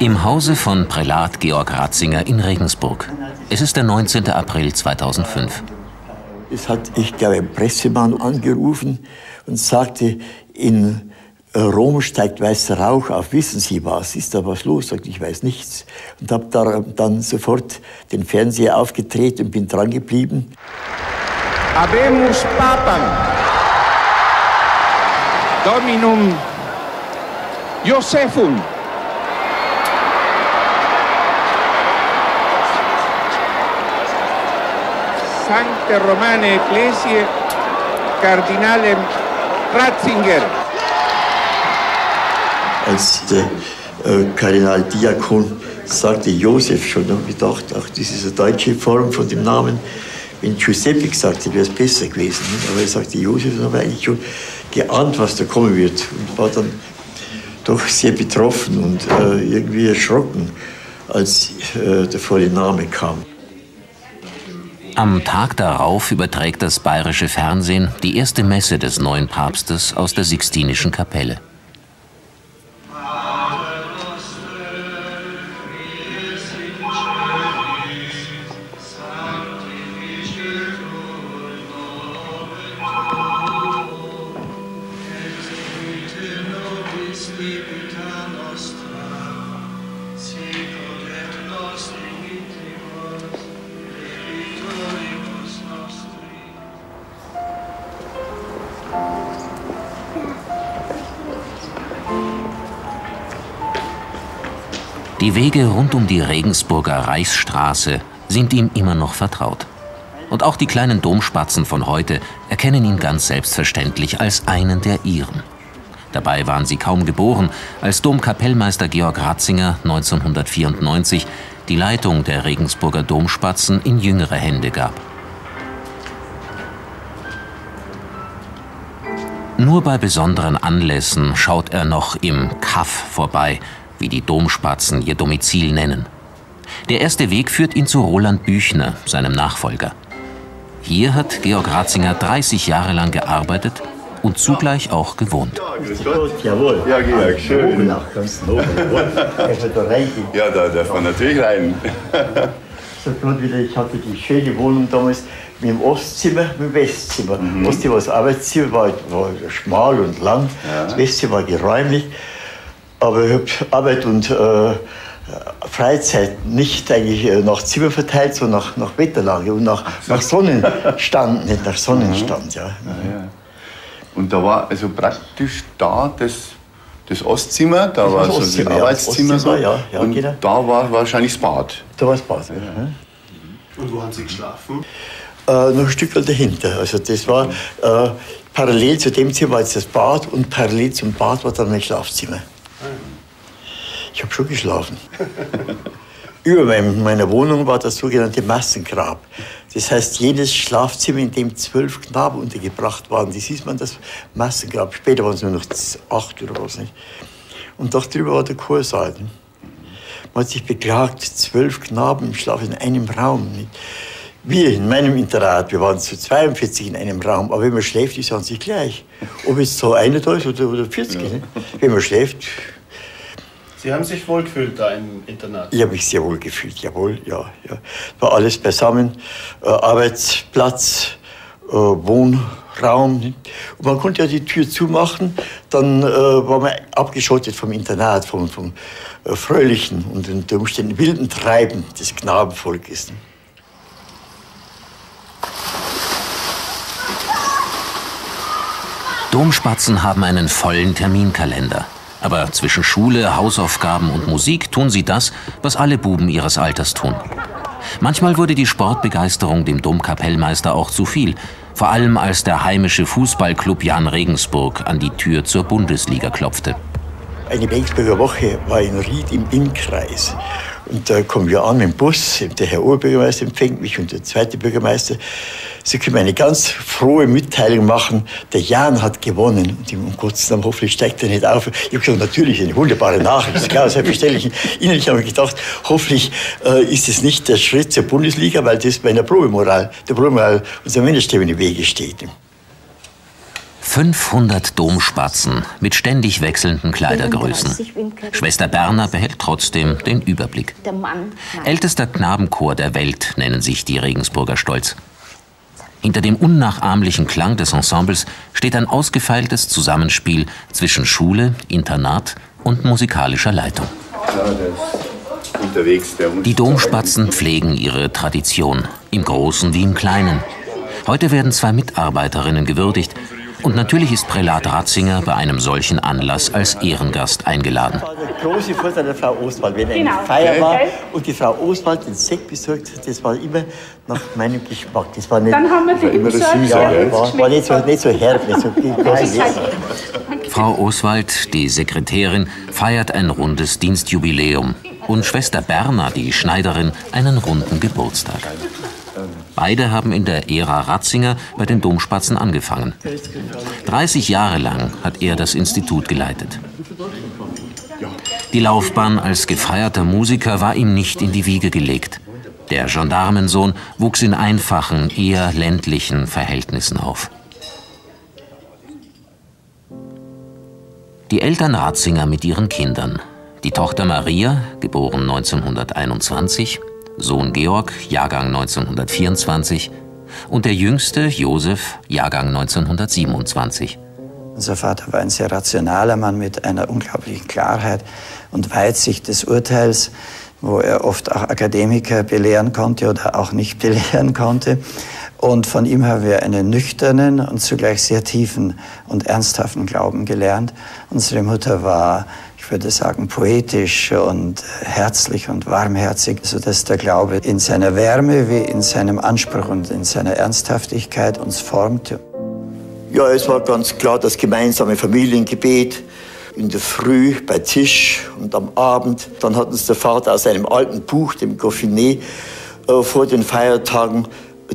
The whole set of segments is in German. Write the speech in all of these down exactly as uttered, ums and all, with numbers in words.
Im Hause von Prälat Georg Ratzinger in Regensburg. Es ist der neunzehnte April zweitausendfünf. Es hat, ich glaube, ein Pressemann angerufen und sagte, in Rom steigt weißer Rauch auf, wissen Sie was, ist da was los? Sagt, ich weiß nichts. Und habe da dann sofort den Fernseher aufgedreht und bin dran geblieben. Abemus Papam, Dominum Josephum. Sancte Romane Ecclesiae Kardinalem Ratzinger. Als der äh, Kardinaldiakon sagte Josef schon, habe ich gedacht, ach, das ist eine deutsche Form von dem Namen. Wenn Giuseppe gesagt hätte, wäre es besser gewesen. Aber er sagte Josef, dann habe ich eigentlich schon geahnt, was da kommen wird. Und war dann doch sehr betroffen und äh, irgendwie erschrocken, als äh, der volle Name kam. Am Tag darauf überträgt das bayerische Fernsehen die erste Messe des neuen Papstes aus der Sixtinischen Kapelle. Die Wege rund um die Regensburger Reichsstraße sind ihm immer noch vertraut. Und auch die kleinen Domspatzen von heute erkennen ihn ganz selbstverständlich als einen der ihren. Dabei waren sie kaum geboren, als Domkapellmeister Georg Ratzinger neunzehnhundertvierundneunzig die Leitung der Regensburger Domspatzen in jüngere Hände gab. Nur bei besonderen Anlässen schaut er noch im Kaff vorbei, wie die Domspatzen ihr Domizil nennen. Der erste Weg führt ihn zu Roland Büchner, seinem Nachfolger. Hier hat Georg Ratzinger dreißig Jahre lang gearbeitet und zugleich auch gewohnt. Grüß Gott. Jawohl. Ja, Georg, schön. Ja, da darf man natürlich rein. Ich hatte die schöne Wohnung damals mit dem Ostzimmer, mit dem Westzimmer. Mhm. Ostzimmer war das Arbeitszimmer, war, war schmal und lang, ja. Das Westzimmer war geräumlich. Aber ich habe Arbeit und äh, Freizeit nicht eigentlich nach Zimmer verteilt, sondern nach, nach Wetterlage und nach, nach Sonnenstand, nicht nach Sonnenstand. Ja. Ja. Und da war also praktisch da das, das Ostzimmer, da das war das Ostzimmer, so ein Arbeitszimmer, ja, Ostzimmer, so, ja, ja, und genau. Da war wahrscheinlich das Bad. Da war das Bad. Ja. Ja. Und wo haben Sie geschlafen? Äh, noch ein Stück dahinter. Also das war äh, parallel zu dem Zimmer war jetzt das Bad und parallel zum Bad war dann mein Schlafzimmer. Ich habe schon geschlafen. Über meiner Wohnung war das sogenannte Massengrab. Das heißt, jedes Schlafzimmer, in dem zwölf Knaben untergebracht waren, das hieß man das Massengrab. Später waren es nur noch acht oder was nicht. Und doch drüber war der Chorsaal. Man hat sich beklagt, zwölf Knaben im Schlaf in einem Raum. Wir in meinem Internat, wir waren zu zweiundvierzig in einem Raum, aber wenn man schläft, ist es an sich gleich. Ob jetzt so einer da ist oder, oder vierzig. Ja. Wenn man schläft. Sie haben sich wohl gefühlt da im Internat? Ich habe mich sehr wohl gefühlt, jawohl, ja. ja. War alles beisammen, äh, Arbeitsplatz, äh, Wohnraum. Und man konnte ja die Tür zumachen, dann äh, war man abgeschottet vom Internat, vom, vom äh, fröhlichen und unter Umständen wilden Treiben des Knabenvolkes. Ne? Domspatzen haben einen vollen Terminkalender. Aber zwischen Schule, Hausaufgaben und Musik tun sie das, was alle Buben ihres Alters tun. Manchmal wurde die Sportbegeisterung dem Domkapellmeister auch zu viel. Vor allem als der heimische Fußballclub Jahn Regensburg an die Tür zur Bundesliga klopfte. Eine Regensburger Woche war in Ried im Innkreis. Und da kommen wir an mit dem Bus, der Herr Oberbürgermeister empfängt mich und der zweite Bürgermeister. Sie können mir eine ganz frohe Mitteilung machen, der Jahn hat gewonnen. Und um Gottes Namen, hoffentlich steigt er nicht auf. Ich habe gesagt, natürlich, eine wunderbare Nachricht, klar, selbstverständlich. Innerlich habe ich gedacht, hoffentlich äh, ist es nicht der Schritt zur Bundesliga, weil das bei einer Probemoral, der Probemoral unserer Männerstimme im Wege steht. fünfhundert Domspatzen mit ständig wechselnden Kleidergrößen. Schwester Berna behält trotzdem den Überblick. Ältester Knabenchor der Welt nennen sich die Regensburger stolz. Hinter dem unnachahmlichen Klang des Ensembles steht ein ausgefeiltes Zusammenspiel zwischen Schule, Internat und musikalischer Leitung. Die Domspatzen pflegen ihre Tradition, im Großen wie im Kleinen. Heute werden zwei Mitarbeiterinnen gewürdigt. Und natürlich ist Prälat Ratzinger bei einem solchen Anlass als Ehrengast eingeladen. Das war der große Vorteil der Frau Oswald, wenn eine Feier war und die Frau Oswald den Sekt besorgt hat, das war immer nach meinem Geschmack. Das war nicht, dann haben wir die Süße, ja, war, war nicht so, nicht so herb. Nicht so Frau Oswald, die Sekretärin, feiert ein rundes Dienstjubiläum und Schwester Berna, die Schneiderin, einen runden Geburtstag. Beide haben in der Ära Ratzinger bei den Domspatzen angefangen. dreißig Jahre lang hat er das Institut geleitet. Die Laufbahn als gefeierter Musiker war ihm nicht in die Wiege gelegt. Der Gendarmensohn wuchs in einfachen, eher ländlichen Verhältnissen auf. Die Eltern Ratzinger mit ihren Kindern. Die Tochter Maria, geboren neunzehnhunderteinundzwanzig, Sohn Georg, Jahrgang neunzehnhundertvierundzwanzig, und der jüngste, Josef, Jahrgang neunzehnhundertsiebenundzwanzig. Unser Vater war ein sehr rationaler Mann mit einer unglaublichen Klarheit und Weitsicht des Urteils, wo er oft auch Akademiker belehren konnte oder auch nicht belehren konnte. Und von ihm haben wir einen nüchternen und zugleich sehr tiefen und ernsthaften Glauben gelernt. Unsere Mutter war, ich würde sagen, poetisch und herzlich und warmherzig, sodass der Glaube in seiner Wärme wie in seinem Anspruch und in seiner Ernsthaftigkeit uns formte. Ja, es war ganz klar das gemeinsame Familiengebet. In der Früh bei Tisch und am Abend. Dann hat uns der Vater aus einem alten Buch, dem Goffiné, vor den Feiertagen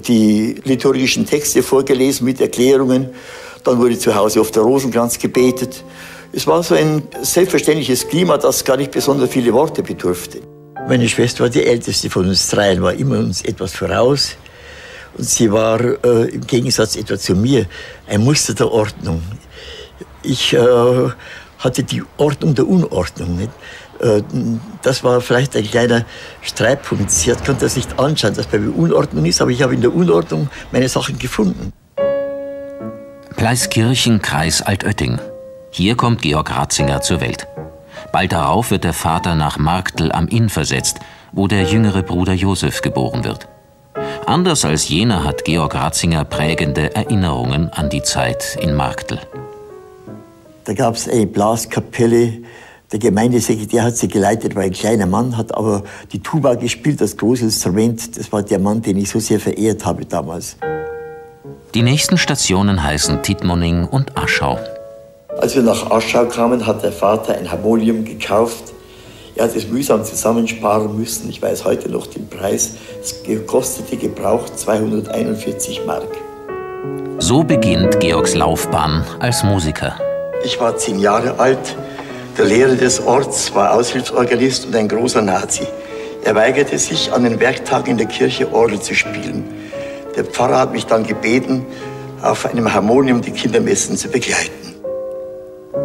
die liturgischen Texte vorgelesen mit Erklärungen. Dann wurde zu Hause oft der Rosenkranz gebetet. Es war so ein selbstverständliches Klima, das gar nicht besonders viele Worte bedurfte. Meine Schwester war die älteste von uns dreien, war immer uns etwas voraus. Und sie war äh, im Gegensatz etwa zu mir ein Muster der Ordnung. Ich äh, hatte die Ordnung der Unordnung. Nicht? Äh, das war vielleicht ein kleiner Streitpunkt. Sie hat, konnte das nicht anschauen, dass bei mir Unordnung ist, aber ich habe in der Unordnung meine Sachen gefunden. Pleiskirchen, Kreis Altötting. Hier kommt Georg Ratzinger zur Welt. Bald darauf wird der Vater nach Marktl am Inn versetzt, wo der jüngere Bruder Josef geboren wird. Anders als jener hat Georg Ratzinger prägende Erinnerungen an die Zeit in Marktl. Da gab es eine Blaskapelle. Der Gemeindesekretär hat sie geleitet, war ein kleiner Mann, hat aber die Tuba gespielt, das große Instrument. Das war der Mann, den ich so sehr verehrt habe damals. Die nächsten Stationen heißen Tittmoning und Aschau. Als wir nach Aschau kamen, hat der Vater ein Harmonium gekauft. Er hat es mühsam zusammensparen müssen. Ich weiß heute noch den Preis. Es kostete gebraucht zweihunderteinundvierzig Mark. So beginnt Georgs Laufbahn als Musiker. Ich war zehn Jahre alt. Der Lehrer des Orts war Aushilfsorganist und ein großer Nazi. Er weigerte sich, an den Werktagen in der Kirche Orgel zu spielen. Der Pfarrer hat mich dann gebeten, auf einem Harmonium die Kindermessen zu begleiten.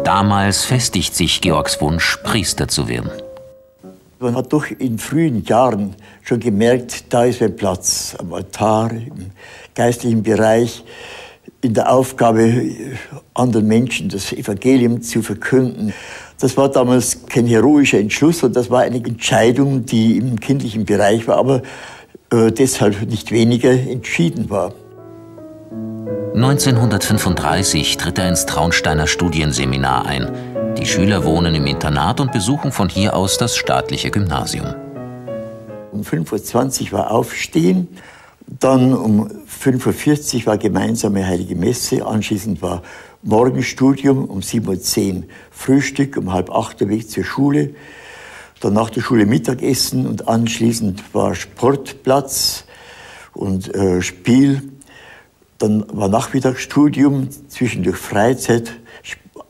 Damals festigt sich Georgs Wunsch, Priester zu werden. Man hat doch in frühen Jahren schon gemerkt, da ist ein Platz am Altar, im geistlichen Bereich, in der Aufgabe, anderen Menschen das Evangelium zu verkünden. Das war damals kein heroischer Entschluss, sondern das war eine Entscheidung, die im kindlichen Bereich war, aber äh, deshalb nicht weniger entschieden war. neunzehnhundertfünfunddreißig tritt er ins Traunsteiner Studienseminar ein. Die Schüler wohnen im Internat und besuchen von hier aus das staatliche Gymnasium. Um fünf Uhr zwanzig war Aufstehen, dann um fünf Uhr vierzig war gemeinsame Heilige Messe, anschließend war Morgenstudium, um sieben Uhr zehn Frühstück, um halb acht der Weg zur Schule, dann nach der Schule Mittagessen und anschließend war Sportplatz und äh, Spiel. Dann war Nachmittagsstudium, zwischendurch Freizeit,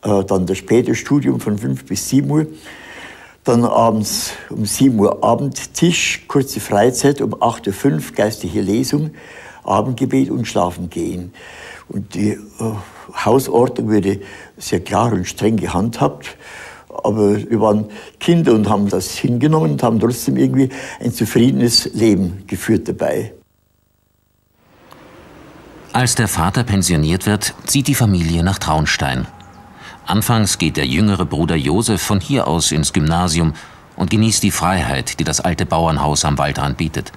äh, dann das späte Studium von fünf bis sieben Uhr. Dann abends um sieben Uhr Abendtisch, kurze Freizeit, um acht Uhr fünf geistliche Lesung, Abendgebet und Schlafen gehen. Und die äh, Hausordnung wurde sehr klar und streng gehandhabt. Aber wir waren Kinder und haben das hingenommen und haben trotzdem irgendwie ein zufriedenes Leben geführt dabei. Als der Vater pensioniert wird, zieht die Familie nach Traunstein. Anfangs geht der jüngere Bruder Josef von hier aus ins Gymnasium und genießt die Freiheit, die das alte Bauernhaus am Waldrand bietet.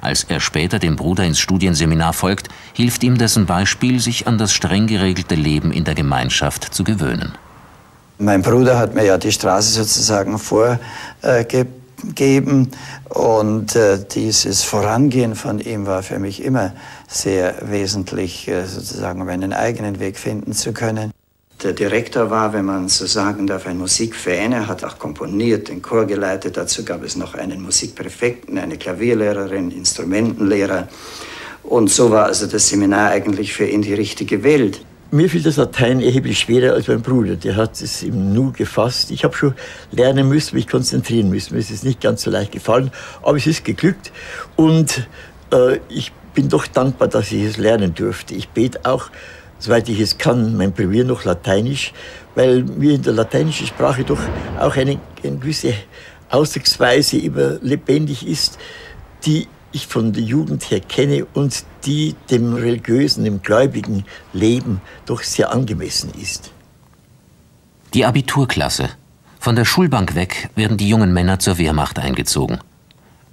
Als er später dem Bruder ins Studienseminar folgt, hilft ihm dessen Beispiel, sich an das streng geregelte Leben in der Gemeinschaft zu gewöhnen. Mein Bruder hat mir ja die Straße sozusagen vorgegeben und dieses Vorangehen von ihm war für mich immer sehr wesentlich, sozusagen meinen eigenen Weg finden zu können. Der Direktor war, wenn man so sagen darf, ein Musikfan. Er hat auch komponiert, den Chor geleitet. Dazu gab es noch einen Musikpräfekten, eine Klavierlehrerin, Instrumentenlehrer. Und so war also das Seminar eigentlich für ihn die richtige Welt. Mir fiel das Latein erheblich schwerer als mein Bruder. Der hat es im Nu gefasst. Ich habe schon lernen müssen, mich konzentrieren müssen. Mir ist es nicht ganz so leicht gefallen, aber es ist geglückt. Und äh, ich bin doch dankbar, dass ich es lernen durfte. Ich bete auch, soweit ich es kann, mein Brevier noch Lateinisch, weil mir in der lateinischen Sprache doch auch eine, eine gewisse Ausdrucksweise immer lebendig ist, die ich von der Jugend her kenne und die dem religiösen, dem gläubigen Leben doch sehr angemessen ist. Die Abiturklasse. Von der Schulbank weg werden die jungen Männer zur Wehrmacht eingezogen.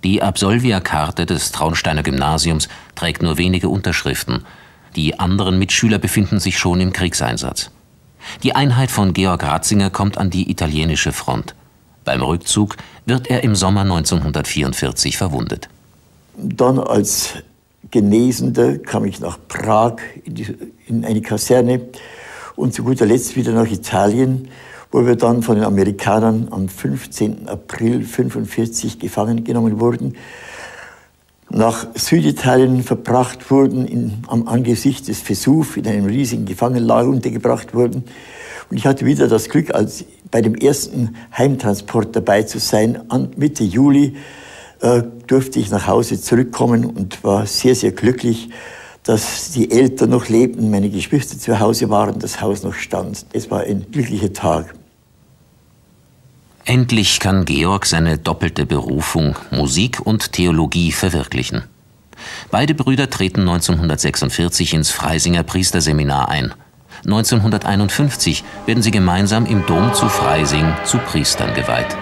Die Absolvierkarte des Traunsteiner Gymnasiums trägt nur wenige Unterschriften. Die anderen Mitschüler befinden sich schon im Kriegseinsatz. Die Einheit von Georg Ratzinger kommt an die italienische Front. Beim Rückzug wird er im Sommer neunzehnhundertvierundvierzig verwundet. Dann als Genesender kam ich nach Prag in, die, in eine Kaserne und zu guter Letzt wieder nach Italien, wo wir dann von den Amerikanern am fünfzehnten April neunzehnhundertfünfundvierzig gefangen genommen wurden, nach Süditalien verbracht wurden, in, am Angesicht des Vesuv in einem riesigen Gefangenlager untergebracht wurden. Und ich hatte wieder das Glück, als bei dem ersten Heimtransport dabei zu sein. An Mitte Juli äh, durfte ich nach Hause zurückkommen und war sehr, sehr glücklich, dass die Eltern noch lebten, meine Geschwister zu Hause waren, das Haus noch stand. Es war ein glücklicher Tag. Endlich kann Georg seine doppelte Berufung, Musik und Theologie, verwirklichen. Beide Brüder treten neunzehnhundertsechsundvierzig ins Freisinger Priesterseminar ein. neunzehnhunderteinundfünfzig werden sie gemeinsam im Dom zu Freising zu Priestern geweiht.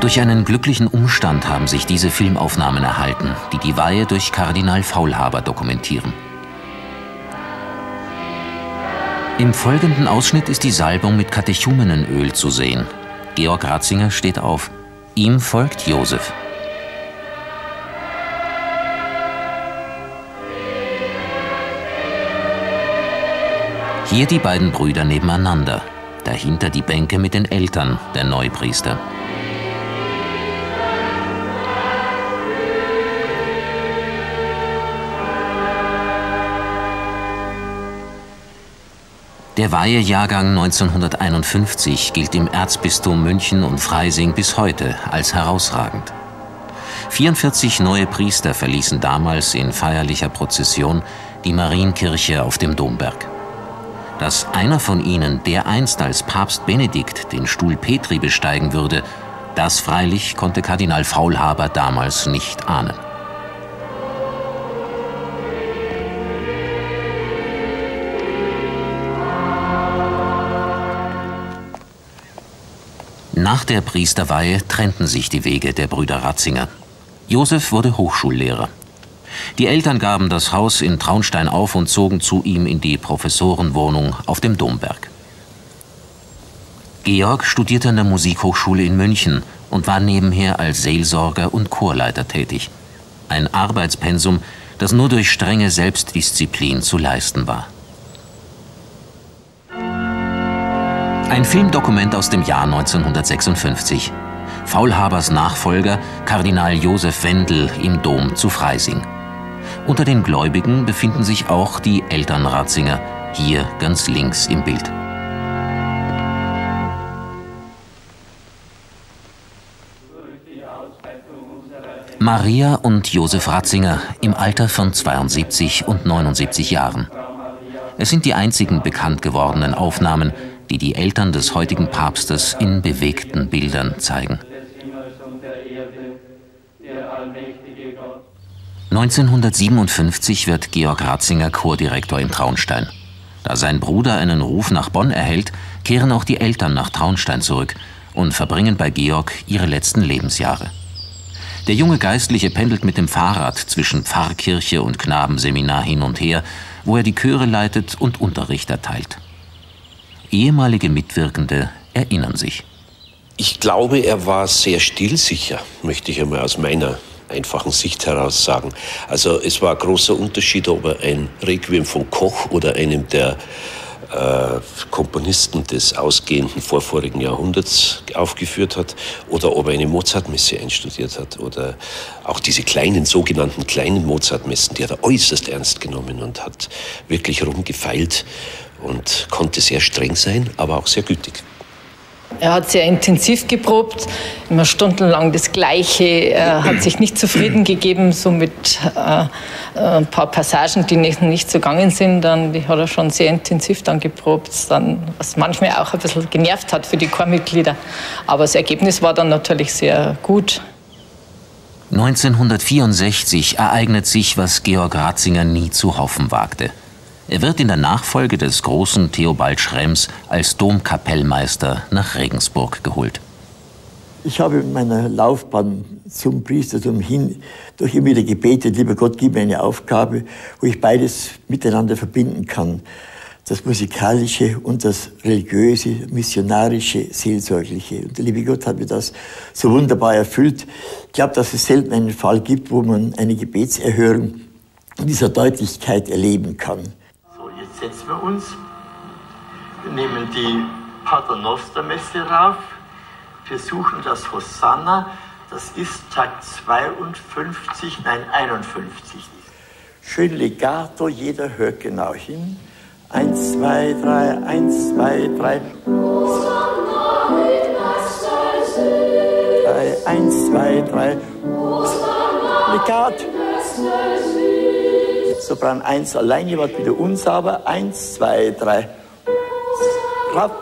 Durch einen glücklichen Umstand haben sich diese Filmaufnahmen erhalten, die die Weihe durch Kardinal Faulhaber dokumentieren. Im folgenden Ausschnitt ist die Salbung mit Katechumenenöl zu sehen. Georg Ratzinger steht auf. Ihm folgt Josef. Hier die beiden Brüder nebeneinander. Dahinter die Bänke mit den Eltern der Neupriester. Der Weihejahrgang neunzehnhunderteinundfünfzig gilt im Erzbistum München und Freising bis heute als herausragend. vierundvierzig neue Priester verließen damals in feierlicher Prozession die Marienkirche auf dem Domberg. Dass einer von ihnen, der einst als Papst Benedikt den Stuhl Petri besteigen würde, das freilich konnte Kardinal Faulhaber damals nicht ahnen. Nach der Priesterweihe trennten sich die Wege der Brüder Ratzinger. Josef wurde Hochschullehrer. Die Eltern gaben das Haus in Traunstein auf und zogen zu ihm in die Professorenwohnung auf dem Domberg. Georg studierte an der Musikhochschule in München und war nebenher als Seelsorger und Chorleiter tätig. Ein Arbeitspensum, das nur durch strenge Selbstdisziplin zu leisten war. Ein Filmdokument aus dem Jahr neunzehnhundertsechsundfünfzig. Faulhabers Nachfolger, Kardinal Josef Wendel, im Dom zu Freising. Unter den Gläubigen befinden sich auch die Eltern Ratzinger, hier ganz links im Bild. Maria und Josef Ratzinger im Alter von zweiundsiebzig und neunundsiebzig Jahren. Es sind die einzigen bekannt gewordenen Aufnahmen, die die Eltern des heutigen Papstes in bewegten Bildern zeigen. neunzehnhundertsiebenundfünfzig wird Georg Ratzinger Chordirektor in Traunstein. Da sein Bruder einen Ruf nach Bonn erhält, kehren auch die Eltern nach Traunstein zurück und verbringen bei Georg ihre letzten Lebensjahre. Der junge Geistliche pendelt mit dem Fahrrad zwischen Pfarrkirche und Knabenseminar hin und her, wo er die Chöre leitet und Unterricht erteilt. Ehemalige Mitwirkende erinnern sich. Ich glaube, er war sehr stilsicher, möchte ich einmal aus meiner einfachen Sicht heraus sagen. Also es war ein großer Unterschied, ob er ein Requiem von Koch oder einem der äh, Komponisten des ausgehenden vorvorigen Jahrhunderts aufgeführt hat oder ob er eine Mozartmesse einstudiert hat oder auch diese kleinen, sogenannten kleinen Mozartmessen, die hat er äußerst ernst genommen und hat wirklich rumgefeilt und konnte sehr streng sein, aber auch sehr gütig. Er hat sehr intensiv geprobt, immer stundenlang das Gleiche. Er hat sich nicht zufrieden gegeben, so mit äh, ein paar Passagen, die nicht, nicht so gegangen sind. Dann, die hat er schon sehr intensiv dann geprobt, dann, was manchmal auch ein bisschen genervt hat für die Chormitglieder. Aber das Ergebnis war dann natürlich sehr gut. neunzehnhundertvierundsechzig ereignet sich, was Georg Ratzinger nie zu hoffen wagte. Er wird in der Nachfolge des großen Theobald Schrems als Domkapellmeister nach Regensburg geholt. Ich habe in meiner Laufbahn zum Priestertum hin durch immer wieder gebetet, lieber Gott, gib mir eine Aufgabe, wo ich beides miteinander verbinden kann. Das Musikalische und das Religiöse, Missionarische, Seelsorgliche. Und der liebe Gott hat mir das so wunderbar erfüllt. Ich glaube, dass es selten einen Fall gibt, wo man eine Gebetserhörung in dieser Deutlichkeit erleben kann. Setzen wir uns, wir nehmen die Paternostermesse rauf, wir suchen das Hosanna, das ist Tag zweiundfünfzig, nein einundfünfzig. Schön legato, jeder hört genau hin. Eins, zwei, drei, eins, zwei, drei. Hosanna in excelsis. Eins, zwei, drei. Hosanna legato. Sopran eins alleine wird wieder unsauber. eins, zwei, drei. Rapp.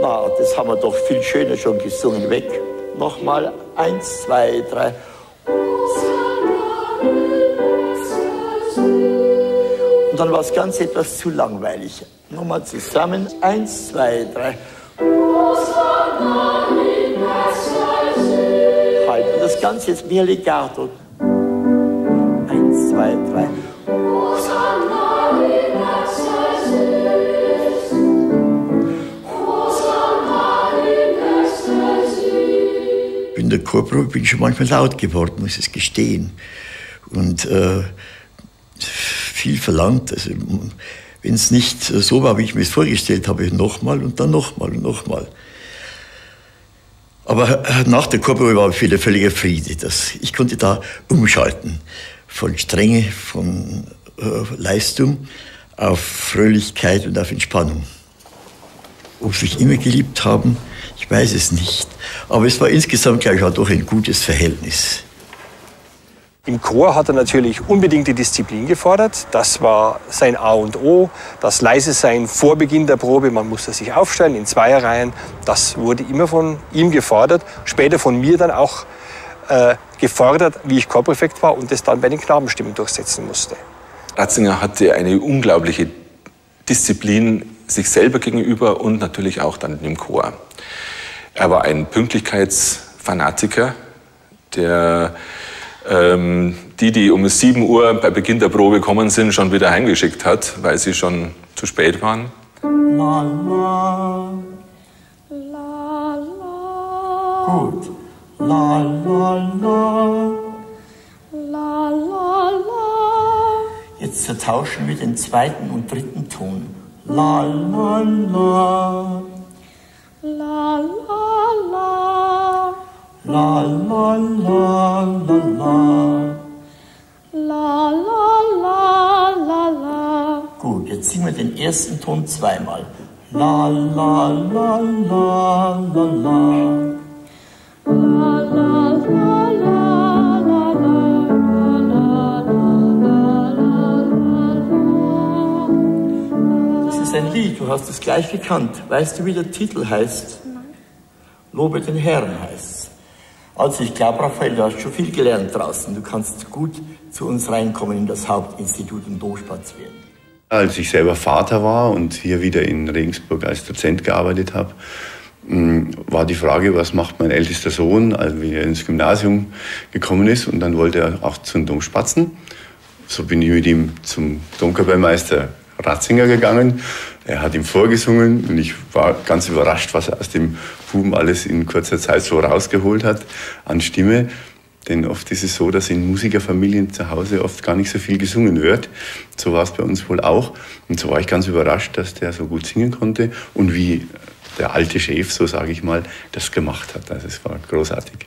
Na, das haben wir doch viel schöner schon gesungen. Weg. Nochmal. eins, zwei, drei. Und dann war es ganz etwas zu langweilig. Nochmal zusammen. eins, zwei, drei. Halten das Ganze jetzt mehr legato. Zwei, drei. In der Chorprobe bin ich schon manchmal laut geworden, muss es gestehen. Und äh, viel verlangt. Also, wenn es nicht so war, wie ich mir es vorgestellt habe, nochmal und dann nochmal und nochmal. Aber nach der Chorprobe war wieder völliger Friede. Das, ich konnte da umschalten. Von Strenge, von äh, Leistung auf Fröhlichkeit und auf Entspannung. Ob sie mich immer geliebt haben, ich weiß es nicht. Aber es war insgesamt, glaube ich, auch doch ein gutes Verhältnis. Im Chor hat er natürlich unbedingt die Disziplin gefordert. Das war sein A und O. Das leise sein vor Beginn der Probe, man musste sich aufstellen in Zweierreihen. Das wurde immer von ihm gefordert. Später von mir dann auch Äh, gefordert, wie ich Chorpräfekt war und das dann bei den Knabenstimmen durchsetzen musste. Ratzinger hatte eine unglaubliche Disziplin sich selber gegenüber und natürlich auch dann im Chor. Er war ein Pünktlichkeitsfanatiker, der ähm, die, die um sieben Uhr bei Beginn der Probe gekommen sind, schon wieder heimgeschickt hat, weil sie schon zu spät waren. La, la. La, la. Gut. La, la, la. La, la, la. Jetzt vertauschen wir den zweiten und dritten Ton. La, la, la. La, la, la. La, la, la, la, la. La, la, la, la, la. Gut, jetzt singen wir den ersten Ton zweimal. La, la, la, la, la, la. La, la, la. hast das gleich gekannt. Weißt du, wie der Titel heißt? Nein. Lobe den Herrn heißt. Also ich glaube, Raphael, du hast schon viel gelernt draußen. Du kannst gut zu uns reinkommen in das Hauptinstitut in Domspatzen. Als ich selber Vater war und hier wieder in Regensburg als Dozent gearbeitet habe, war die Frage, was macht mein ältester Sohn, als er ins Gymnasium gekommen ist. Und dann wollte er auch zum Domspatzen. So bin ich mit ihm zum Domkapellmeister Ratzinger gegangen. Er hat ihm vorgesungen und ich war ganz überrascht, was er aus dem Buben alles in kurzer Zeit so rausgeholt hat an Stimme. Denn oft ist es so, dass in Musikerfamilien zu Hause oft gar nicht so viel gesungen wird. So war es bei uns wohl auch. Und so war ich ganz überrascht, dass der so gut singen konnte und wie der alte Chef, so sage ich mal, das gemacht hat. Also es war großartig.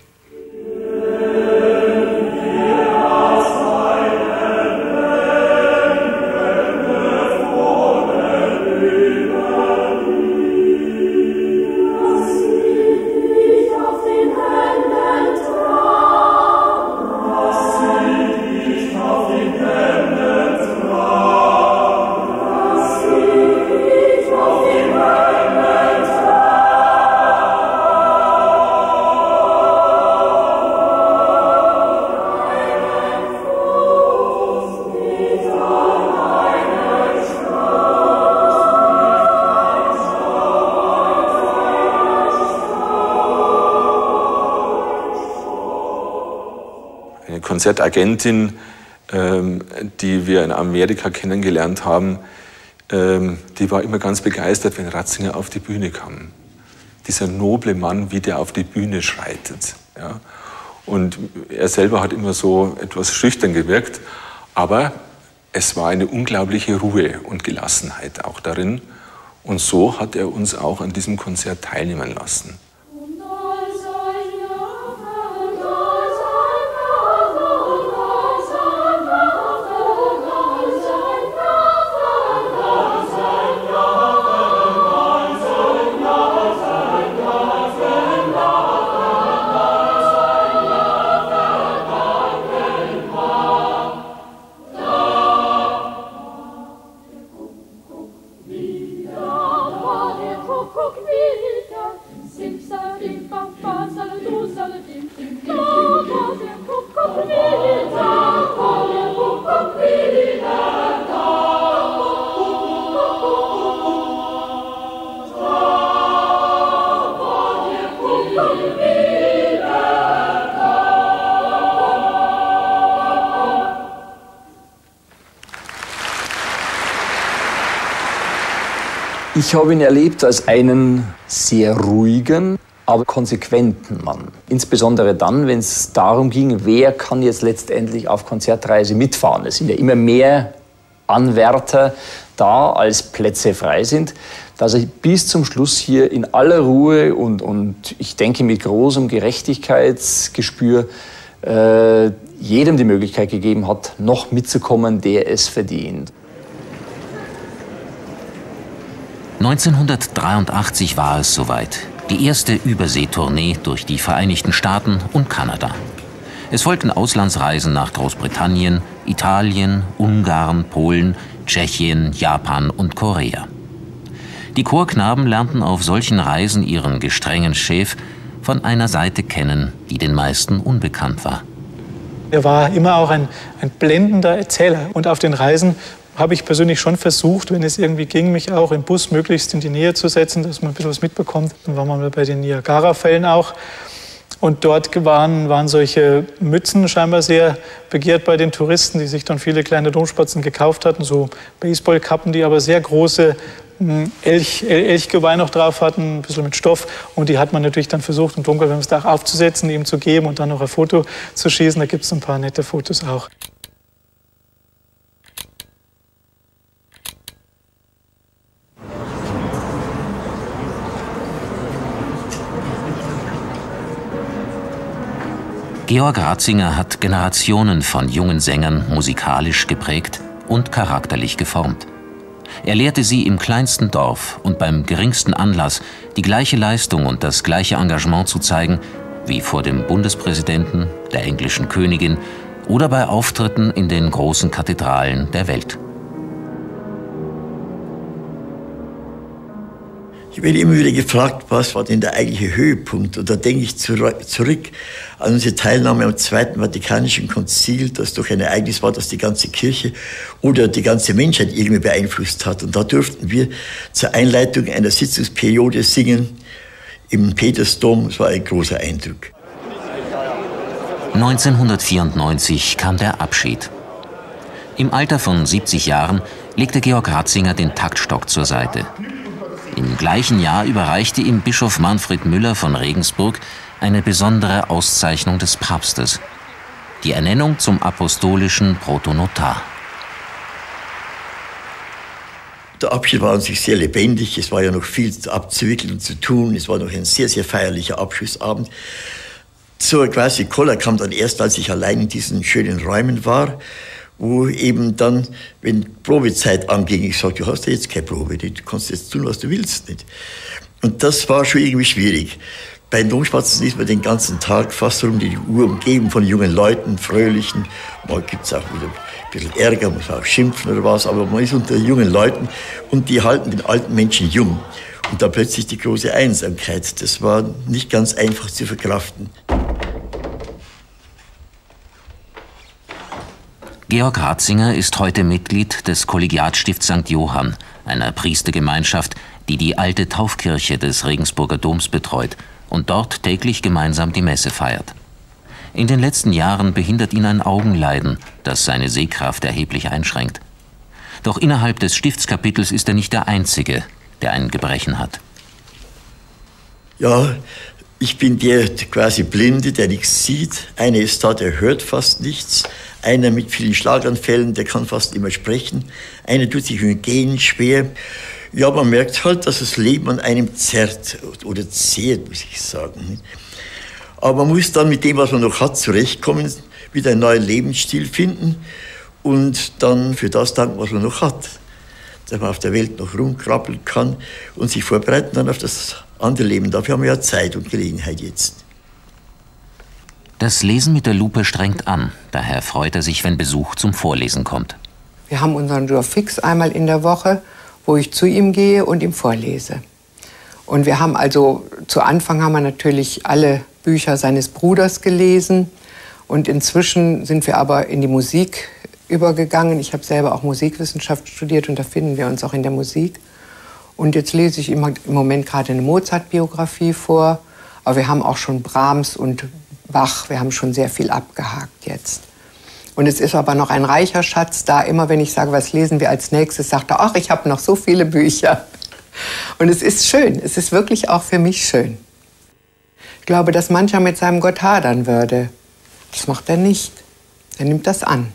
Konzertagentin, ähm, die wir in Amerika kennengelernt haben, ähm, die war immer ganz begeistert, wenn Ratzinger auf die Bühne kam. Dieser noble Mann, wie der auf die Bühne schreitet. Ja. Und er selber hat immer so etwas schüchtern gewirkt, aber es war eine unglaubliche Ruhe und Gelassenheit auch darin. Und so hat er uns auch an diesem Konzert teilnehmen lassen. Ich habe ihn erlebt als einen sehr ruhigen, aber konsequenten Mann. Insbesondere dann, wenn es darum ging, wer kann jetzt letztendlich auf Konzertreise mitfahren. Es sind ja immer mehr Anwärter da, als Plätze frei sind, dass er bis zum Schluss hier in aller Ruhe und, und ich denke mit großem Gerechtigkeitsgespür äh, jedem die Möglichkeit gegeben hat, noch mitzukommen, der es verdient. neunzehnhundertdreiundachtzig war es soweit. Die erste Überseetournee durch die Vereinigten Staaten und Kanada. Es folgten Auslandsreisen nach Großbritannien, Italien, Ungarn, Polen, Tschechien, Japan und Korea. Die Chorknaben lernten auf solchen Reisen ihren gestrengen Chef von einer Seite kennen, die den meisten unbekannt war. Er war immer auch ein, ein blendender Erzähler und auf den Reisen habe ich persönlich schon versucht, wenn es irgendwie ging, mich auch im Bus möglichst in die Nähe zu setzen, dass man ein bisschen was mitbekommt. Dann waren wir bei den Niagara-Fällen auch. Und dort waren, waren solche Mützen scheinbar sehr begehrt bei den Touristen, die sich dann viele kleine Domspatzen gekauft hatten. So Baseballkappen, die aber sehr große Elch, Elchgeweih noch drauf hatten, ein bisschen mit Stoff. Und die hat man natürlich dann versucht, im Domkapellmeister aufzusetzen, ihm zu geben und dann noch ein Foto zu schießen. Da gibt es ein paar nette Fotos auch. Georg Ratzinger hat Generationen von jungen Sängern musikalisch geprägt und charakterlich geformt. Er lehrte sie im kleinsten Dorf und beim geringsten Anlass, die gleiche Leistung und das gleiche Engagement zu zeigen, wie vor dem Bundespräsidenten, der englischen Königin oder bei Auftritten in den großen Kathedralen der Welt. Ich werde immer wieder gefragt, was war denn der eigentliche Höhepunkt? Und da denke ich zurück an unsere Teilnahme am Zweiten Vatikanischen Konzil, das doch ein Ereignis war, das die ganze Kirche oder die ganze Menschheit irgendwie beeinflusst hat. Und da durften wir zur Einleitung einer Sitzungsperiode singen im Petersdom. Es war ein großer Eindruck. neunzehnhundertvierundneunzig kam der Abschied. Im Alter von siebzig Jahren legte Georg Ratzinger den Taktstock zur Seite. Im gleichen Jahr überreichte ihm Bischof Manfred Müller von Regensburg eine besondere Auszeichnung des Papstes, die Ernennung zum apostolischen Protonotar. Der Abschied war an sich sehr lebendig, es war ja noch viel abzuwickeln und zu tun, es war noch ein sehr, sehr feierlicher Abschlussabend. Zur quasi Koller kam dann erst, als ich allein in diesen schönen Räumen war, wo eben dann, wenn Probezeit anging, ich sagte, du hast ja jetzt keine Probe, du kannst jetzt tun, was du willst. Nicht? Und das war schon irgendwie schwierig. Bei den Domspatzen ist man den ganzen Tag fast um die Uhr umgeben von jungen Leuten, Fröhlichen. Mal gibt es auch wieder ein bisschen Ärger, muss auch schimpfen oder was, aber man ist unter jungen Leuten und die halten den alten Menschen jung. Und da plötzlich die große Einsamkeit, das war nicht ganz einfach zu verkraften. Georg Ratzinger ist heute Mitglied des Kollegiatstift Sankt Johann, einer Priestergemeinschaft, die die alte Taufkirche des Regensburger Doms betreut und dort täglich gemeinsam die Messe feiert. In den letzten Jahren behindert ihn ein Augenleiden, das seine Sehkraft erheblich einschränkt. Doch innerhalb des Stiftskapitels ist er nicht der Einzige, der ein Gebrechen hat. Ja, ich bin der quasi Blinde, der nichts sieht. Einer ist da, der hört fast nichts. Einer mit vielen Schlaganfällen, der kann fast immer sprechen. Einer tut sich mit Gehen schwer. Ja, man merkt halt, dass das Leben an einem zerrt oder zehrt, muss ich sagen. Aber man muss dann mit dem, was man noch hat, zurechtkommen, wieder einen neuen Lebensstil finden und dann für das danken, was man noch hat. Dass man auf der Welt noch rumkrabbeln kann und sich vorbereiten dann auf das andere Leben. Dafür haben wir ja Zeit und Gelegenheit jetzt. Das Lesen mit der Lupe strengt an. Daher freut er sich, wenn Besuch zum Vorlesen kommt. Wir haben unseren Joachim Fix einmal in der Woche, wo ich zu ihm gehe und ihm vorlese. Und wir haben also, zu Anfang haben wir natürlich alle Bücher seines Bruders gelesen. Und inzwischen sind wir aber in die Musik übergegangen. Ich habe selber auch Musikwissenschaft studiert und da finden wir uns auch in der Musik. Und jetzt lese ich im Moment gerade eine Mozart-Biografie vor. Aber wir haben auch schon Brahms und Bach. Wir haben schon sehr viel abgehakt jetzt. Und es ist aber noch ein reicher Schatz da. Immer wenn ich sage, was lesen wir als nächstes, sagt er, ach, ich habe noch so viele Bücher. Und es ist schön. Es ist wirklich auch für mich schön. Ich glaube, dass mancher mit seinem Gott hadern würde. Das macht er nicht. Er nimmt das an.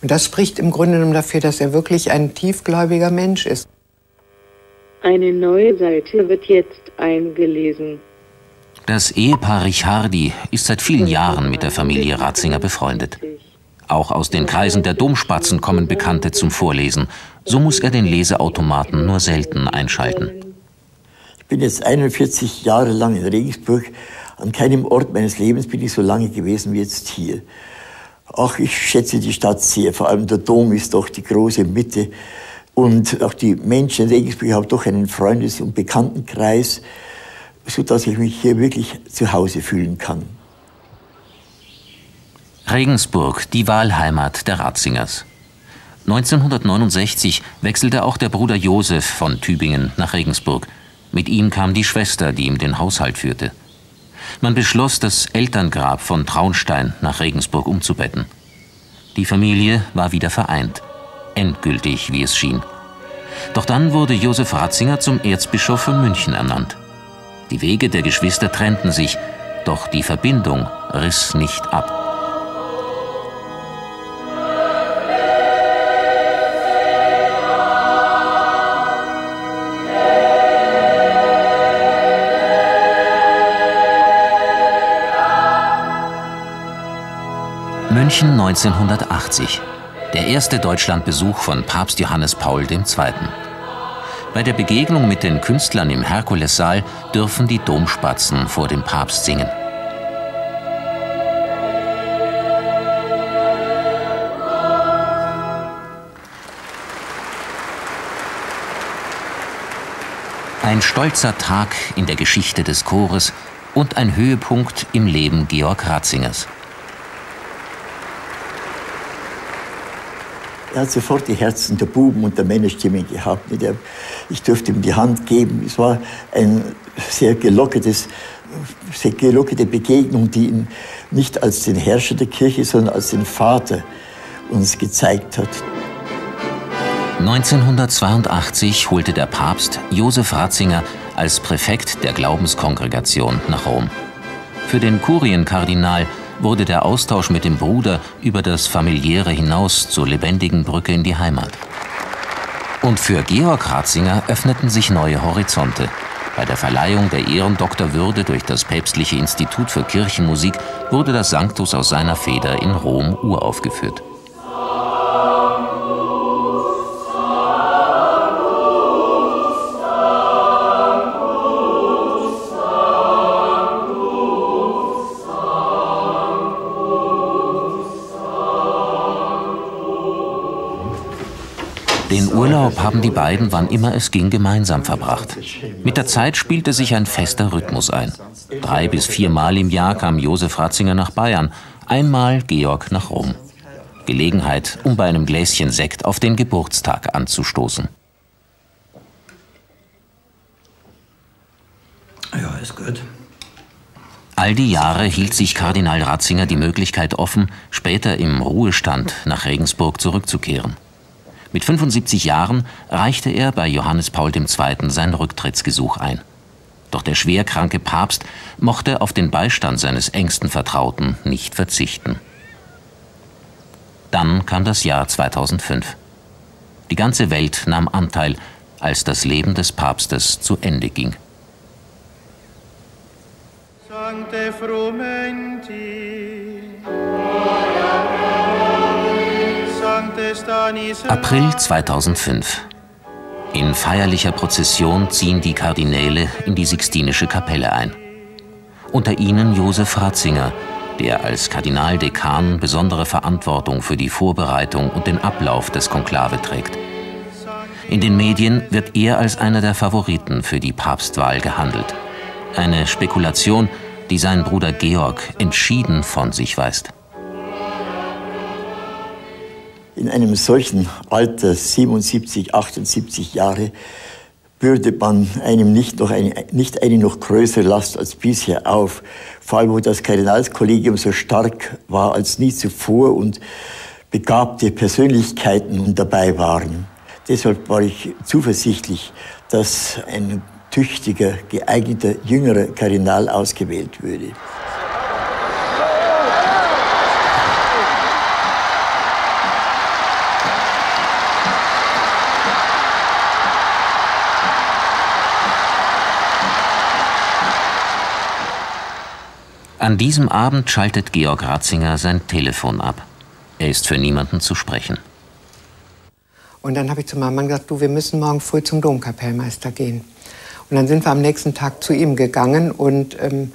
Und das spricht im Grunde genommen dafür, dass er wirklich ein tiefgläubiger Mensch ist. Eine neue Seite wird jetzt eingelesen. Das Ehepaar Richardi ist seit vielen Jahren mit der Familie Ratzinger befreundet. Auch aus den Kreisen der Domspatzen kommen Bekannte zum Vorlesen. So muss er den Leseautomaten nur selten einschalten. Ich bin jetzt einundvierzig Jahre lang in Regensburg. An keinem Ort meines Lebens bin ich so lange gewesen wie jetzt hier. Ach, ich schätze die Stadt sehr. Vor allem der Dom ist doch die große Mitte. Und auch die Menschen in Regensburg haben doch einen Freundes- und Bekanntenkreis, sodass ich mich hier wirklich zu Hause fühlen kann. Regensburg, die Wahlheimat der Ratzingers. neunzehnhundertneunundsechzig wechselte auch der Bruder Josef von Tübingen nach Regensburg. Mit ihm kam die Schwester, die ihm den Haushalt führte. Man beschloss, das Elterngrab von Traunstein nach Regensburg umzubetten. Die Familie war wieder vereint. Endgültig, wie es schien. Doch dann wurde Josef Ratzinger zum Erzbischof von München ernannt. Die Wege der Geschwister trennten sich, doch die Verbindung riss nicht ab. München neunzehnhundertachtzig. Der erste Deutschlandbesuch von Papst Johannes Paul der Zweite. Bei der Begegnung mit den Künstlern im Herkules-Saal dürfen die Domspatzen vor dem Papst singen. Ein stolzer Tag in der Geschichte des Chores und ein Höhepunkt im Leben Georg Ratzingers. Er hat sofort die Herzen der Buben und der Männer Stimmen gehabt. Ich durfte ihm die Hand geben. Es war eine sehr gelockertes, sehr gelockerte Begegnung, die ihn nicht als den Herrscher der Kirche, sondern als den Vater uns gezeigt hat. neunzehnhundertzweiundachtzig holte der Papst Josef Ratzinger als Präfekt der Glaubenskongregation nach Rom. Für den Kurienkardinal wurde der Austausch mit dem Bruder über das Familiäre hinaus zur lebendigen Brücke in die Heimat. Und für Georg Ratzinger öffneten sich neue Horizonte. Bei der Verleihung der Ehrendoktorwürde durch das Päpstliche Institut für Kirchenmusik wurde das Sanctus aus seiner Feder in Rom uraufgeführt. Den Urlaub haben die beiden, wann immer es ging, gemeinsam verbracht. Mit der Zeit spielte sich ein fester Rhythmus ein. Drei bis viermal im Jahr kam Josef Ratzinger nach Bayern, einmal Georg nach Rom. Gelegenheit, um bei einem Gläschen Sekt auf den Geburtstag anzustoßen. Ja, ist gut. All die Jahre hielt sich Kardinal Ratzinger die Möglichkeit offen, später im Ruhestand nach Regensburg zurückzukehren. Mit fünfundsiebzig Jahren reichte er bei Johannes Paul der Zweite sein Rücktrittsgesuch ein. Doch der schwerkranke Papst mochte auf den Beistand seines engsten Vertrauten nicht verzichten. Dann kam das Jahr zweitausendfünf. Die ganze Welt nahm Anteil, als das Leben des Papstes zu Ende ging. Sancte Frumenti. April zweitausendfünf. In feierlicher Prozession ziehen die Kardinäle in die Sixtinische Kapelle ein. Unter ihnen Josef Ratzinger, der als Kardinaldekan besondere Verantwortung für die Vorbereitung und den Ablauf des Konklave trägt. In den Medien wird er als einer der Favoriten für die Papstwahl gehandelt. Eine Spekulation, die sein Bruder Georg entschieden von sich weist. In einem solchen Alter, siebenundsiebzig, achtundsiebzig Jahre, bürdet man einem nicht, noch eine, nicht eine noch größere Last als bisher auf. Vor allem, wo das Kardinalskollegium so stark war als nie zuvor und begabte Persönlichkeiten dabei waren. Deshalb war ich zuversichtlich, dass ein tüchtiger, geeigneter, jüngerer Kardinal ausgewählt würde. An diesem Abend schaltet Georg Ratzinger sein Telefon ab. Er ist für niemanden zu sprechen. Und dann habe ich zu meinem Mann gesagt, du, wir müssen morgen früh zum Domkapellmeister gehen. Und dann sind wir am nächsten Tag zu ihm gegangen. Und ähm,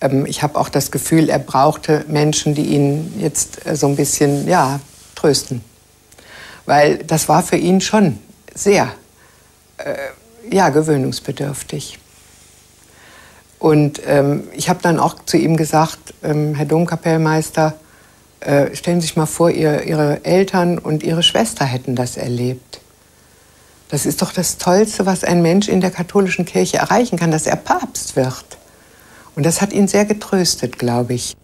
ähm, ich habe auch das Gefühl, er brauchte Menschen, die ihn jetzt äh, so ein bisschen, ja, trösten. Weil das war für ihn schon sehr, äh, ja, gewöhnungsbedürftig. Und ähm, ich habe dann auch zu ihm gesagt, ähm, Herr Domkapellmeister, äh, stellen Sie sich mal vor, ihr, Ihre Eltern und Ihre Schwester hätten das erlebt. Das ist doch das Tollste, was ein Mensch in der katholischen Kirche erreichen kann, dass er Papst wird. Und das hat ihn sehr getröstet, glaube ich.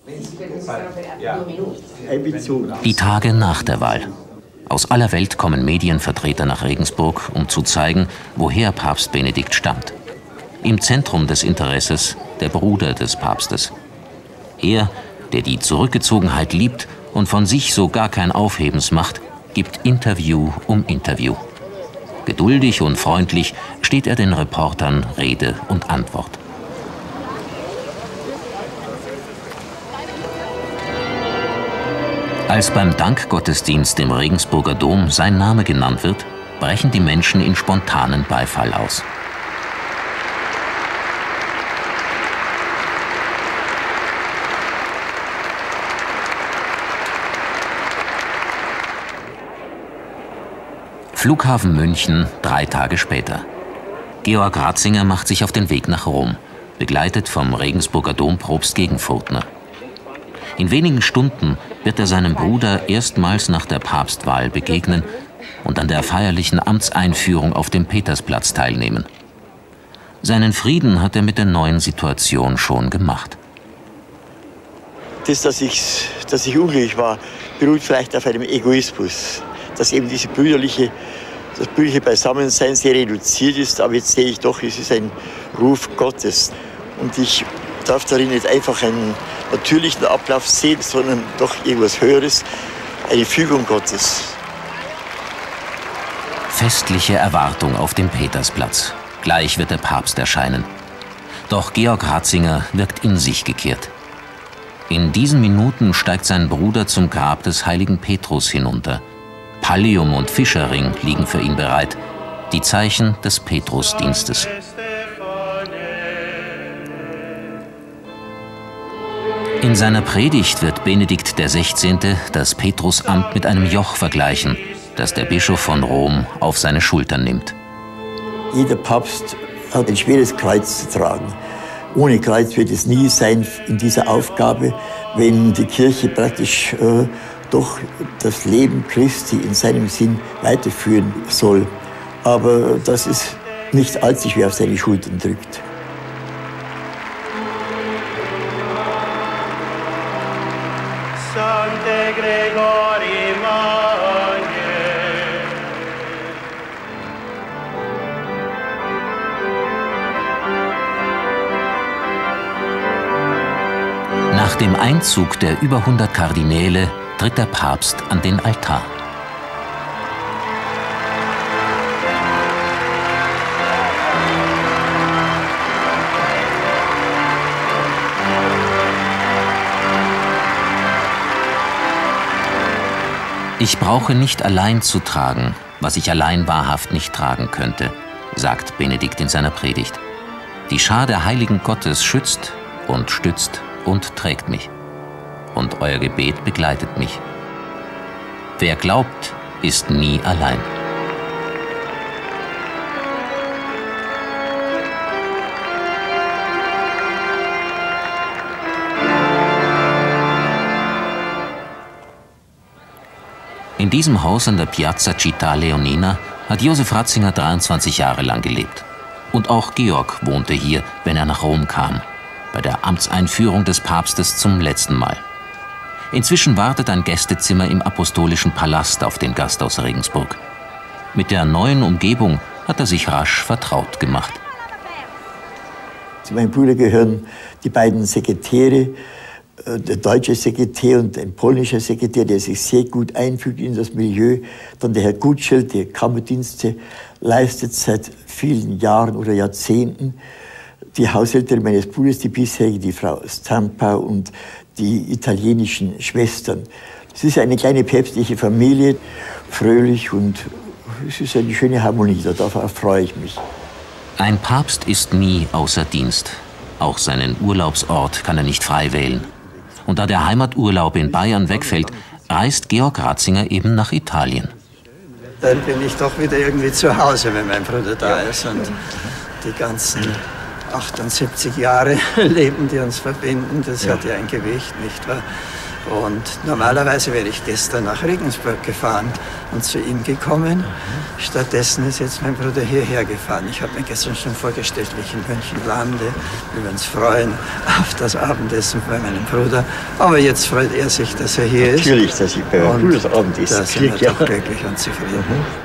Die Tage nach der Wahl. Aus aller Welt kommen Medienvertreter nach Regensburg, um zu zeigen, woher Papst Benedikt stammt. Im Zentrum des Interesses der Bruder des Papstes. Er, der die Zurückgezogenheit liebt und von sich so gar kein Aufhebens macht, gibt Interview um Interview. Geduldig und freundlich steht er den Reportern Rede und Antwort. Als beim Dankgottesdienst im Regensburger Dom sein Name genannt wird, brechen die Menschen in spontanen Beifall aus. Flughafen München, drei Tage später. Georg Ratzinger macht sich auf den Weg nach Rom, begleitet vom Regensburger Dompropst Gegenfurtner. In wenigen Stunden wird er seinem Bruder erstmals nach der Papstwahl begegnen und an der feierlichen Amtseinführung auf dem Petersplatz teilnehmen. Seinen Frieden hat er mit der neuen Situation schon gemacht. Das, dass ich, dass ich unglücklich war, beruht vielleicht auf einem Egoismus. Dass eben diese brüderliche, das brüderliche Beisammensein sehr reduziert ist, aber jetzt sehe ich doch, es ist ein Ruf Gottes. Und ich darf darin nicht einfach einen natürlichen Ablauf sehen, sondern doch irgendwas Höheres, eine Fügung Gottes. Festliche Erwartung auf dem Petersplatz. Gleich wird der Papst erscheinen. Doch Georg Ratzinger wirkt in sich gekehrt. In diesen Minuten steigt sein Bruder zum Grab des heiligen Petrus hinunter. Pallium und Fischerring liegen für ihn bereit, die Zeichen des Petrusdienstes. In seiner Predigt wird Benedikt der Sechzehnte das Petrusamt mit einem Joch vergleichen, das der Bischof von Rom auf seine Schultern nimmt. Jeder Papst hat ein schweres Kreuz zu tragen. Ohne Kreuz wird es nie sein in dieser Aufgabe, wenn die Kirche praktisch äh, doch das Leben Christi in seinem Sinn weiterführen soll. Aber das ist nicht allzu schwer auf seine Schultern drückt. Nach dem Einzug der über hundert Kardinäle tritt der Papst an den Altar. Ich brauche nicht allein zu tragen, was ich allein wahrhaft nicht tragen könnte, sagt Benedikt in seiner Predigt. Die Schar der Heiligen Gottes schützt und stützt und trägt mich. Und euer Gebet begleitet mich. Wer glaubt, ist nie allein. In diesem Haus an der Piazza Città Leonina hat Josef Ratzinger dreiundzwanzig Jahre lang gelebt. Und auch Georg wohnte hier, wenn er nach Rom kam, bei der Amtseinführung des Papstes zum letzten Mal. Inzwischen wartet ein Gästezimmer im Apostolischen Palast auf den Gast aus Regensburg. Mit der neuen Umgebung hat er sich rasch vertraut gemacht. Zu meinem Bruder gehören die beiden Sekretäre, der deutsche Sekretär und ein polnischer Sekretär, der sich sehr gut einfügt in das Milieu. Dann der Herr Gutschel, der Kammerdienste leistet seit vielen Jahren oder Jahrzehnten. Die Haushälterin meines Bruders, die bisherige, die Frau Stampa und die italienischen Schwestern. Es ist eine kleine päpstliche Familie, fröhlich, und es ist eine schöne Harmonie, darauf freue ich mich. Ein Papst ist nie außer Dienst. Auch seinen Urlaubsort kann er nicht frei wählen. Und da der Heimaturlaub in Bayern wegfällt, reist Georg Ratzinger eben nach Italien. Dann bin ich doch wieder irgendwie zu Hause, wenn mein Bruder da ist und die ganzen achtundsiebzig Jahre Leben, die uns verbinden, das ja. Hat ja ein Gewicht, nicht wahr? Und normalerweise wäre ich gestern nach Regensburg gefahren und zu ihm gekommen. Stattdessen ist jetzt mein Bruder hierher gefahren. Ich habe mir gestern schon vorgestellt, wie ich in München lande. Wir werden uns freuen auf das Abendessen bei meinem Bruder. Aber jetzt freut er sich, dass er hier Natürlich, ist. Natürlich, dass ich bei meinem Bruder Abendessen. Da sind wir doch glücklich und zufrieden.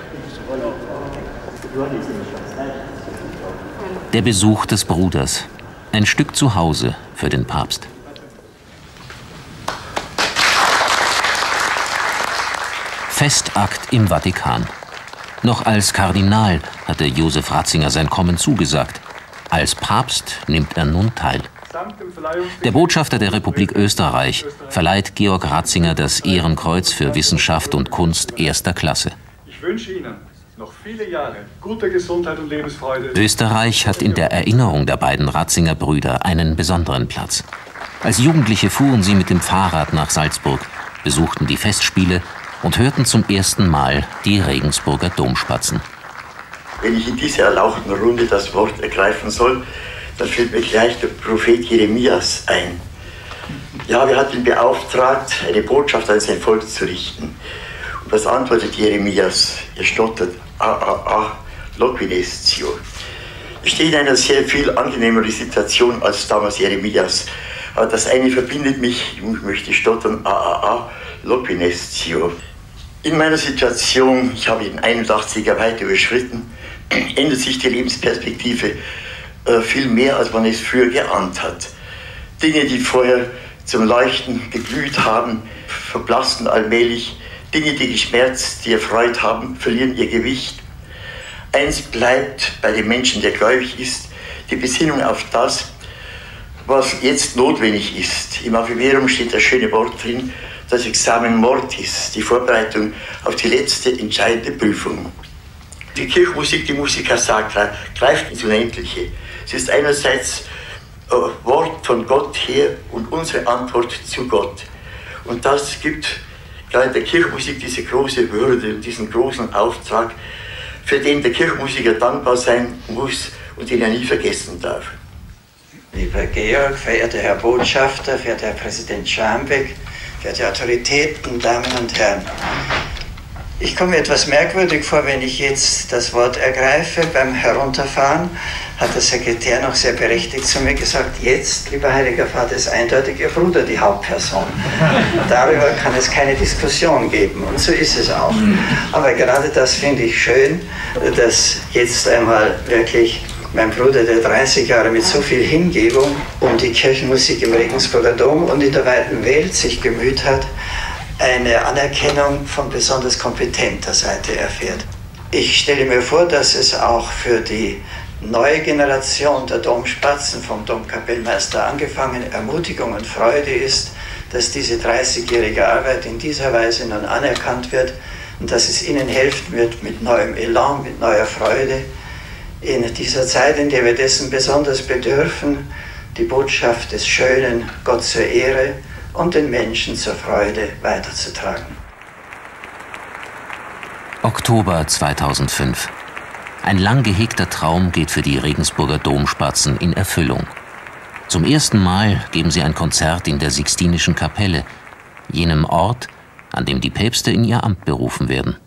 Der Besuch des Bruders. Ein Stück Zuhause für den Papst. Festakt im Vatikan. Noch als Kardinal hatte Josef Ratzinger sein Kommen zugesagt. Als Papst nimmt er nun teil. Der Botschafter der Republik Österreich verleiht Georg Ratzinger das Ehrenkreuz für Wissenschaft und Kunst erster Klasse. Ich wünsche Ihnen noch viele Jahre guter Gesundheit und Lebensfreude. Österreich hat in der Erinnerung der beiden Ratzinger Brüder einen besonderen Platz. Als Jugendliche fuhren sie mit dem Fahrrad nach Salzburg, besuchten die Festspiele und hörten zum ersten Mal die Regensburger Domspatzen. wenn ich in dieser erlauchten Runde das Wort ergreifen soll, dann fällt mir gleich der Prophet Jeremias ein. Jahwe hat ihn beauftragt, eine Botschaft an sein Volk zu richten. Und was antwortet Jeremias? Er stottert, ah, ah, ah, loquinescio. Ich stehe in einer sehr viel angenehmeren Situation als damals Jeremias. Aber das eine verbindet mich, ich möchte stottern, ah, ah, ah, loquinescio. In meiner Situation, ich habe den einundachtziger weit überschritten, ändert sich die Lebensperspektive äh, viel mehr, als man es früher geahnt hat. Dinge, die vorher zum Leuchten geglüht haben, verblassen allmählich. Dinge, die geschmerzt, die erfreut haben, verlieren ihr Gewicht. Eins bleibt bei dem Menschen, der gläubig ist, die Besinnung auf das, was jetzt notwendig ist. Im Afiverum steht das schöne Wort drin, das Examen Mortis, die Vorbereitung auf die letzte entscheidende Prüfung. Die Kirchenmusik, die Musica Sacra, greift ins Unendliche. Sie ist einerseits Wort von Gott her und unsere Antwort zu Gott. Und das gibt gerade der Kirchenmusik diese große Würde und diesen großen Auftrag, für den der Kirchenmusiker dankbar sein muss und den er nie vergessen darf. Lieber Georg, verehrter Herr Botschafter, verehrter Herr Präsident Scharmbeck, verehrte Autoritäten, Damen und Herren. Ich komme mir etwas merkwürdig vor, wenn ich jetzt das Wort ergreife. Beim Herunterfahren hat der Sekretär noch sehr berechtigt zu mir gesagt, jetzt, lieber Heiliger Vater, ist eindeutig Ihr Bruder die Hauptperson. Darüber kann es keine Diskussion geben und so ist es auch. Aber gerade das finde ich schön, dass jetzt einmal wirklich mein Bruder, der dreißig Jahre mit so viel Hingebung um die Kirchenmusik im Regensburger Dom und in der weiten Welt sich gemüht hat, eine Anerkennung von besonders kompetenter Seite erfährt. Ich stelle mir vor, dass es auch für die neue Generation der Domspatzen, vom Domkapellmeister angefangen, Ermutigung und Freude ist, dass diese dreißigjährige Arbeit in dieser Weise nun anerkannt wird und dass es ihnen helfen wird, mit neuem Elan, mit neuer Freude, in dieser Zeit, in der wir dessen besonders bedürfen, die Botschaft des Schönen, Gott zur Ehre, und den Menschen zur Freude weiterzutragen. Oktober zweitausendfünf. Ein lang gehegter Traum geht für die Regensburger Domspatzen in Erfüllung. Zum ersten Mal geben sie ein Konzert in der Sixtinischen Kapelle, jenem Ort, an dem die Päpste in ihr Amt berufen werden.